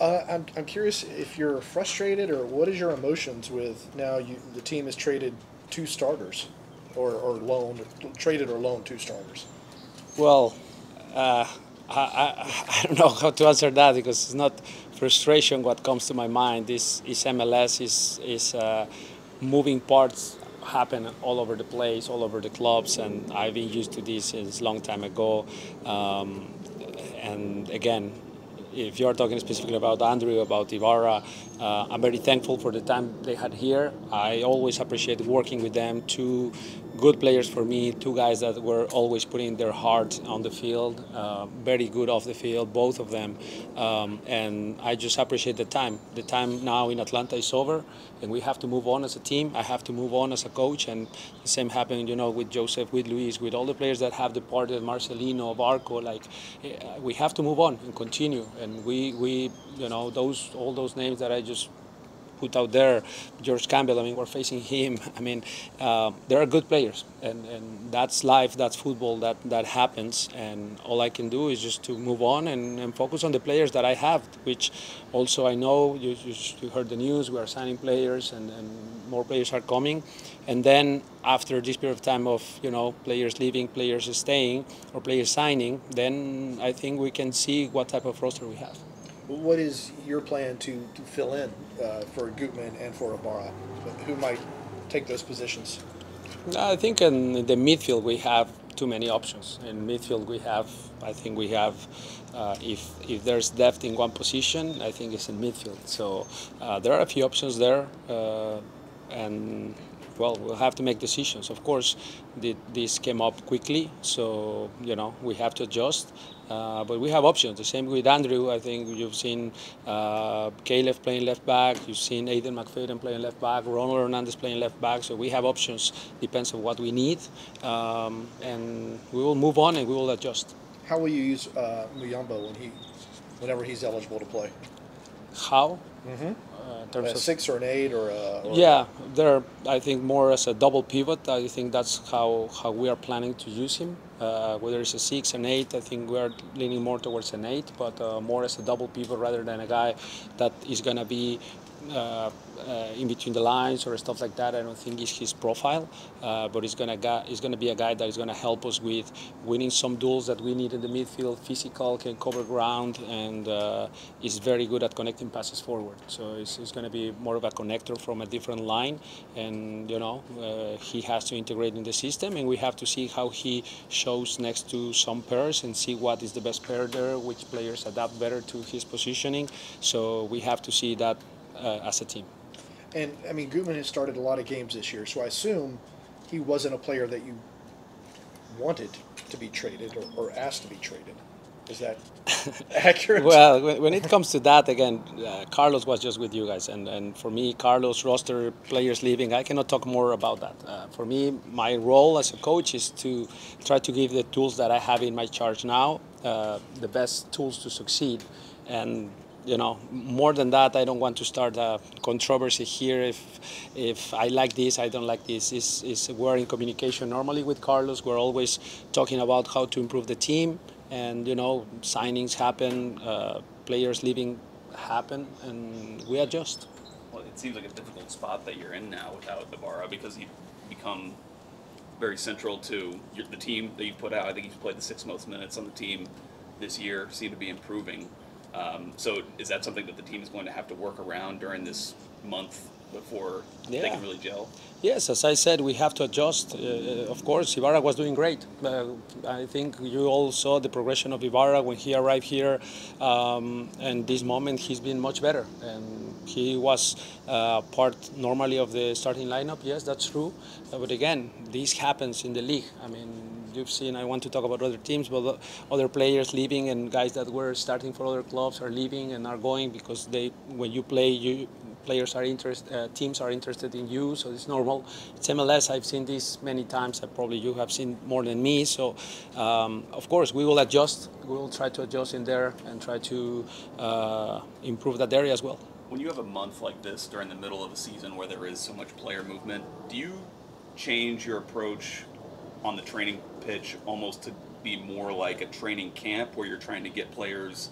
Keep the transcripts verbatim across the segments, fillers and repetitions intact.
Uh, I'm, I'm curious if you're frustrated or what is your emotions with now you, the team has traded two starters or, or loaned, or traded or loaned two starters? Well, uh, I, I, I don't know how to answer that because it's not frustration what comes to my mind. This is M L S, is, is uh, moving parts happen all over the place, all over the clubs, and I've been used to this since a long time ago. Um, and again, if you're talking specifically about Andrew, about Ibarra, uh, I'm very thankful for the time they had here. I always appreciate working with them. Two good players for me, two guys that were always putting their heart on the field, uh, very good off the field, both of them. Um, and I just appreciate the time. The time now in Atlanta is over, and we have to move on as a team. I have to move on as a coach, and the same happened, you know, with Joseph, with Luis, with all the players that have departed, Marcelino, Barco. Like, we have to move on and continue. And we, we, you know, those all those names that I just put out there, George Campbell, I mean, we're facing him. I mean, uh, there are good players, and, and that's life, that's football, that, that happens. And all I can do is just to move on and, and focus on the players that I have, which also I know, you, you, you heard the news, we are signing players, and, and more players are coming. And then after this period of time of, you know, players leaving, players staying, or players signing, then I think we can see what type of roster we have. What is your plan to, to fill in uh, for Gutman and for Ibarra? Who might take those positions? I think in the midfield we have too many options. In midfield we have, I think we have, uh, if, if there's depth in one position, I think it's in midfield. So uh, there are a few options there. Uh, and. Well, we'll have to make decisions. Of course, the, this came up quickly, so, you know, we have to adjust. Uh, but we have options. The same with Andrew. I think you've seen uh, Caleb playing left back. You've seen Aiden McFadden playing left back. Ronald Hernandez playing left back. So we have options. Depends on what we need. Um, and we will move on and we will adjust. How will you use uh, Muyumba when he, whenever he's eligible to play? How? Mm-hmm. Uh, in terms a of, six or an eight or, a, or yeah, they're I think more as a double pivot. I think that's how how we are planning to use him. Uh, whether it's a six and eight, I think we are leaning more towards an eight, but uh, more as a double pivot rather than a guy that is gonna be uh, uh, in between the lines or stuff like that. I don't think is his profile, uh, but he's gonna he's gonna be a guy that is gonna help us with winning some duels that we need in the midfield. Physical, can cover ground, and uh, is very good at connecting passes forward. So it's, it's gonna be more of a connector from a different line, and you know uh, he has to integrate in the system, and we have to see how he shows next to some pairs and see what is the best pair there, which players adapt better to his positioning. So we have to see that uh, as a team. And I mean, Gutman has started a lot of games this year, so I assume he wasn't a player that you wanted to be traded or, or asked to be traded. Is that accurate? Well, when it comes to that, again, uh, Carlos was just with you guys. And, and for me, Carlos, roster, players leaving, I cannot talk more about that. Uh, for me, my role as a coach is to try to give the tools that I have in my charge now, uh, the best tools to succeed. And you know, more than that, I don't want to start a controversy here. If if I like this, I don't like this. It's, it's, we're in communication normally with Carlos. We're always talking about how to improve the team. And, you know, signings happen, uh, players leaving happen, and we adjust. Well, it seems like a difficult spot that you're in now without Ibarra because he's become very central to your, the team that you've put out. I think he's played the six most minutes on the team this year, seem to be improving. Um, so is that something that the team is going to have to work around during this month before yeah. they can really gel? Yes, as I said, we have to adjust. Uh, of course, Ibarra was doing great. Uh, I think you all saw the progression of Ibarra when he arrived here. Um, and this moment, he's been much better. And he was uh, part normally of the starting lineup. Yes, that's true. Uh, but again, this happens in the league. I mean, you've seen, I want to talk about other teams, but other players leaving and guys that were starting for other clubs are leaving and are going because they, when you play, you players are interested, uh, teams are interested in you, so it's normal. It's M L S, I've seen this many times, I probably you have seen more than me, so um, of course we will adjust, we will try to adjust in there and try to uh, improve that area as well. When you have a month like this during the middle of a season where there is so much player movement, do you change your approach on the training pitch almost to be more like a training camp where you're trying to get players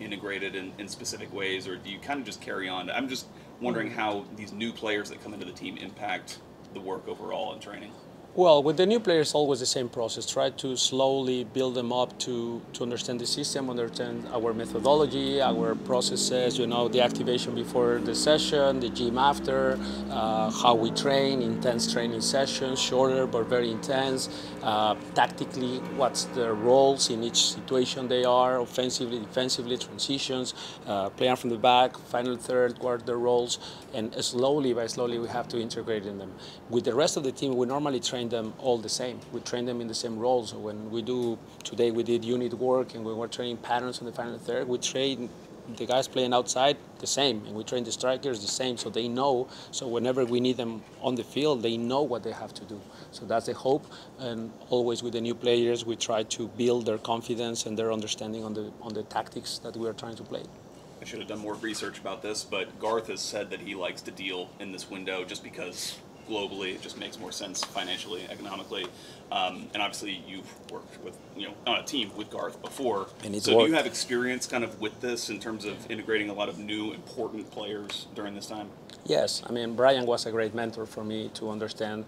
integrated in, in specific ways, or do you kind of just carry on? I'm just wondering how these new players that come into the team impact the work overall in training. Well, with the new players, always the same process. Try to slowly build them up to, to understand the system, understand our methodology, our processes, you know, the activation before the session, the gym after, uh, how we train, intense training sessions, shorter but very intense. Uh, tactically, what's the roles in each situation they are, offensively, defensively, transitions, uh, player from the back, final third, what are the roles, and slowly by slowly we have to integrate in them. With the rest of the team, we normally train them all the same. We train them in the same roles. So when we do, today we did unit work and we were training patterns on the final third, we train the guys playing outside the same, and we train the strikers the same, so they know, so whenever we need them on the field, they know what they have to do. So that's the hope, and always with the new players, we try to build their confidence and their understanding on the, on the tactics that we are trying to play. I should have done more research about this, but Garth has said that he likes to deal in this window just because globally, it just makes more sense financially, economically, um, and obviously you've worked with, you know, on a team with Garth before. And it's so worked. Do you have experience kind of with this in terms of integrating a lot of new important players during this time? Yes, I mean, Brian was a great mentor for me to understand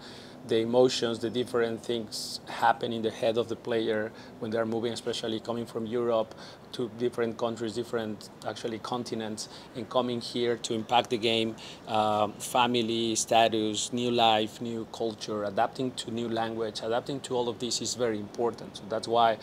the emotions, the different things happen in the head of the player when they're moving, especially coming from Europe to different countries, different actually continents, and coming here to impact the game, uh, family, status, new life, new culture, adapting to new language, adapting to all of this is very important. So that's why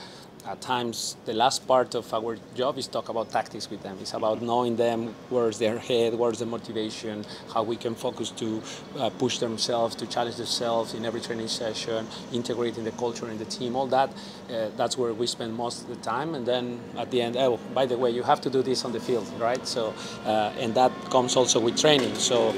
at times the last part of our job is talk about tactics with them. It's about knowing them, where's their head, where's the motivation, how we can focus to uh, push themselves, to challenge themselves in every training session, integrating the culture in the team, all that. Uh, that's where we spend most of the time, and then at the end, oh, by the way, you have to do this on the field, right? So uh, and that comes also with training. So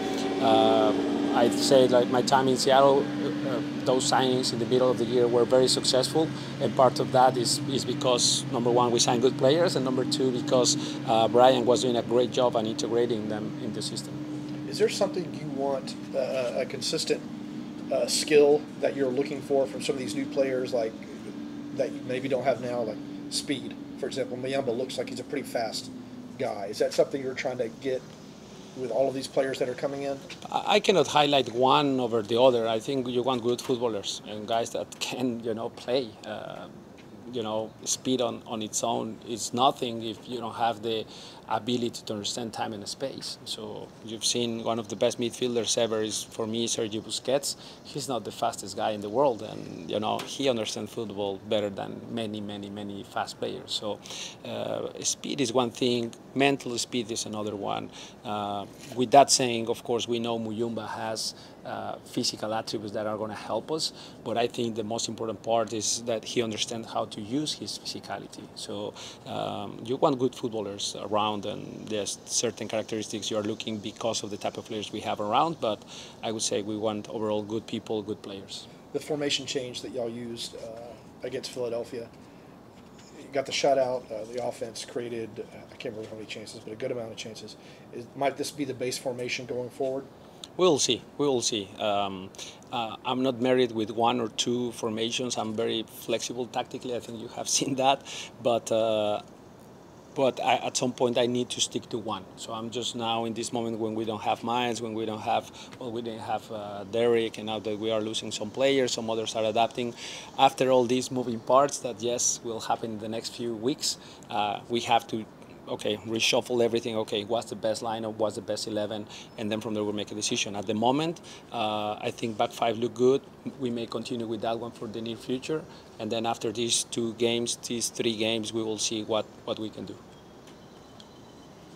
uh, I'd say like my time in Seattle, Uh, those signings in the middle of the year were very successful, and part of that is, is because, number one, we signed good players, and number two, because uh, Brian was doing a great job on integrating them in the system. Is there something you want, uh, a consistent uh, skill that you're looking for from some of these new players, like that you maybe don't have now, like speed? For example, Muyumba looks like he's a pretty fast guy. Is that something you're trying to get with all of these players that are coming in? I cannot highlight one over the other. I think you want good footballers and guys that can, you know, play. Uh, you know, speed on, on its own is nothing if you don't have the ability to understand time and space. So you've seen one of the best midfielders ever is, for me, Sergio Busquets. He's not the fastest guy in the world, and, you know, he understands football better than many, many, many fast players. So uh, speed is one thing, mental speed is another one. Uh, with that saying, of course, we know Muyumba has uh, physical attributes that are going to help us, but I think the most important part is that he understands how to use his physicality. So um, you want good footballers around, and there's certain characteristics you are looking because of the type of players we have around, but I would say we want overall good people, good players. The formation change that y'all used uh, against Philadelphia, you got the shutout, uh, the offense created, uh, I can't remember how many chances, but a good amount of chances. Is, might this be the base formation going forward? We'll see. We'll see. Um, uh, I'm not married with one or two formations. I'm very flexible tactically. I think you have seen that, but uh, But I, at some point, I need to stick to one. So I'm just now in this moment when we don't have minds, when we don't have, well, we didn't have uh, Derek, and now that we are losing some players, some others are adapting. After all these moving parts that, yes, will happen in the next few weeks, uh, we have to, okay, reshuffle everything. Okay, what's the best lineup? What's the best eleven? And then from there, we'll make a decision. At the moment, uh, I think back five look good. We may continue with that one for the near future. And then after these two games, these three games, we will see what, what we can do.